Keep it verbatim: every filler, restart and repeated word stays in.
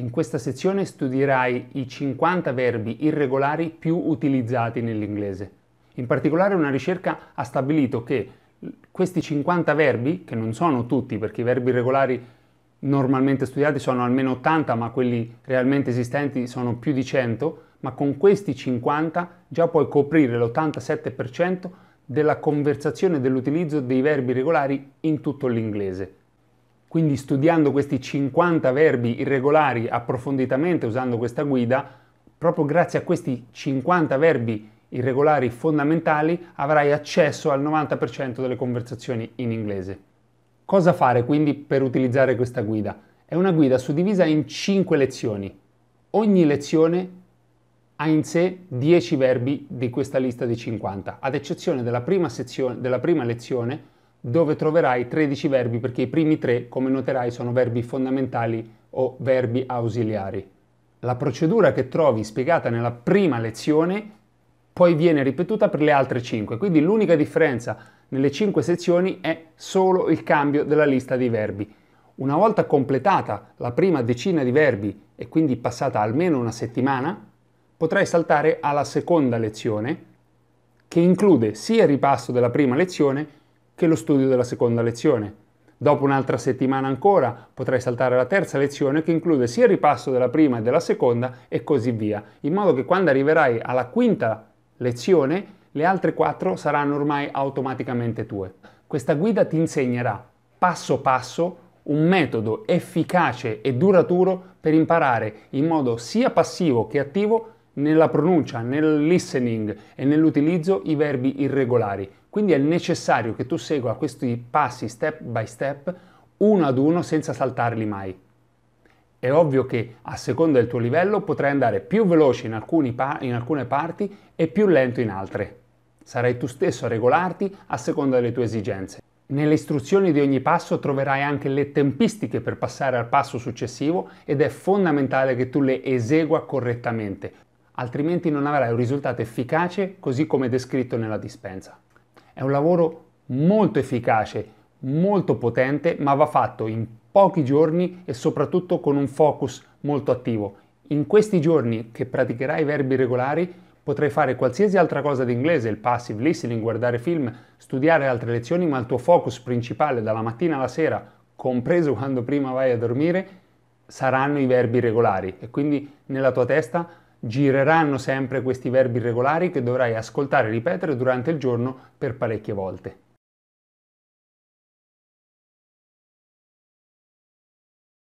In questa sezione studierai i cinquanta verbi irregolari più utilizzati nell'inglese. In particolare una ricerca ha stabilito che questi cinquanta verbi, che non sono tutti perché i verbi irregolari normalmente studiati sono almeno ottanta, ma quelli realmente esistenti sono più di cento, ma con questi cinquanta già puoi coprire l'ottantasette per cento della conversazione dell'utilizzo dei verbi irregolari in tutto l'inglese. Quindi studiando questi cinquanta verbi irregolari approfonditamente usando questa guida, proprio grazie a questi cinquanta verbi irregolari fondamentali avrai accesso al novanta per cento delle conversazioni in inglese. Cosa fare quindi per utilizzare questa guida? È una guida suddivisa in cinque lezioni. Ogni lezione ha in sé dieci verbi di questa lista di cinquanta, ad eccezione della prima sezione, della prima lezione, dove troverai tredici verbi, perché i primi tre, come noterai, sono verbi fondamentali o verbi ausiliari. La procedura che trovi spiegata nella prima lezione poi viene ripetuta per le altre cinque, quindi l'unica differenza nelle cinque sezioni è solo il cambio della lista dei verbi. Una volta completata la prima decina di verbi e quindi passata almeno una settimana, potrai saltare alla seconda lezione, che include sia il ripasso della prima lezione che lo studio della seconda lezione. Dopo un'altra settimana ancora potrai saltare la terza lezione, che include sia il ripasso della prima e della seconda e così via, in modo che quando arriverai alla quinta lezione le altre quattro saranno ormai automaticamente tue. Questa guida ti insegnerà passo passo un metodo efficace e duraturo per imparare in modo sia passivo che attivo nella pronuncia, nel listening e nell'utilizzo i verbi irregolari. Quindi è necessario che tu segua questi passi step by step, uno ad uno, senza saltarli mai. È ovvio che a seconda del tuo livello potrai andare più veloce in, alcuni pa- in alcune parti e più lento in altre. Sarai tu stesso a regolarti a seconda delle tue esigenze. Nelle istruzioni di ogni passo troverai anche le tempistiche per passare al passo successivo ed è fondamentale che tu le esegua correttamente, altrimenti non avrai un risultato efficace così come descritto nella dispensa. È un lavoro molto efficace, molto potente, ma va fatto in pochi giorni e soprattutto con un focus molto attivo. In questi giorni che praticherai i verbi regolari potrai fare qualsiasi altra cosa d'inglese, il passive listening, guardare film, studiare altre lezioni, ma il tuo focus principale dalla mattina alla sera, compreso quando prima vai a dormire, saranno i verbi regolari e quindi nella tua testa gireranno sempre questi verbi irregolari che dovrai ascoltare e ripetere durante il giorno per parecchie volte.